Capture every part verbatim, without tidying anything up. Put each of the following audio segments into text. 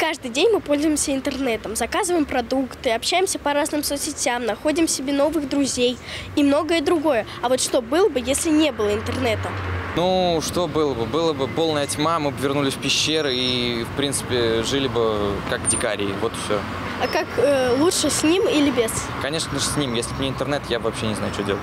Каждый день мы пользуемся интернетом, заказываем продукты, общаемся по разным соцсетям, находим себе новых друзей и многое другое. А вот что было бы, если не было интернета? Ну, что было бы? Было бы полная тьма, мы бы вернулись в пещеры и, в принципе, жили бы как дикари. Вот и все. А как э, лучше, с ним или без? Конечно же, с ним. Если бы не интернет, я бы вообще не знаю, что делать.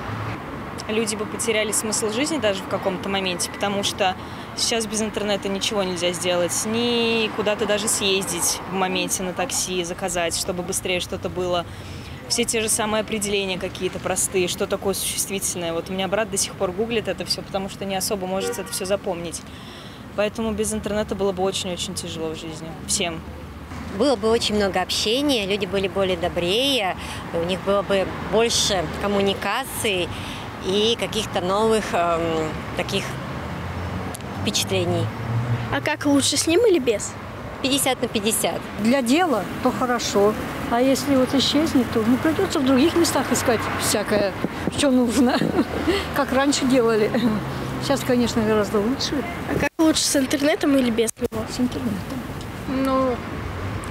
Люди бы потеряли смысл жизни даже в каком-то моменте, потому что сейчас без интернета ничего нельзя сделать. Ни куда-то даже съездить в моменте на такси, заказать, чтобы быстрее что-то было. Все те же самые определения какие-то простые, что такое существительное. Вот у меня брат до сих пор гуглит это все, потому что не особо может это все запомнить. Поэтому без интернета было бы очень-очень тяжело в жизни. Всем. Было бы очень много общения, люди были более добрее, у них было бы больше коммуникаций и каких-то новых эм, таких впечатлений. А как лучше, с ним или без? пятьдесят на пятьдесят. Для дела, то хорошо. А если вот исчезнет, то ну, придется в других местах искать всякое, что нужно, как раньше делали. Сейчас, конечно, гораздо лучше. А как лучше, с интернетом или без него? С интернетом. Ну,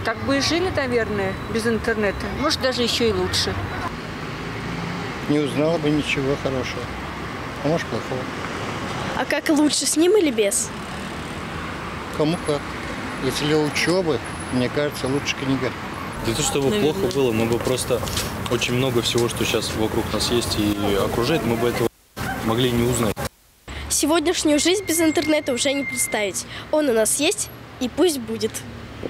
так бы и жили, наверное, без интернета. Может, даже еще и лучше. Не узнала бы ничего хорошего, а может, плохого. А как лучше, с ним или без? Кому как. Если для учебы, мне кажется, лучше книга. Для того, чтобы Наверное. плохо было, мы бы просто очень много всего, что сейчас вокруг нас есть и окружает, мы бы этого могли не узнать. Сегодняшнюю жизнь без интернета уже не представить. Он у нас есть, и пусть будет.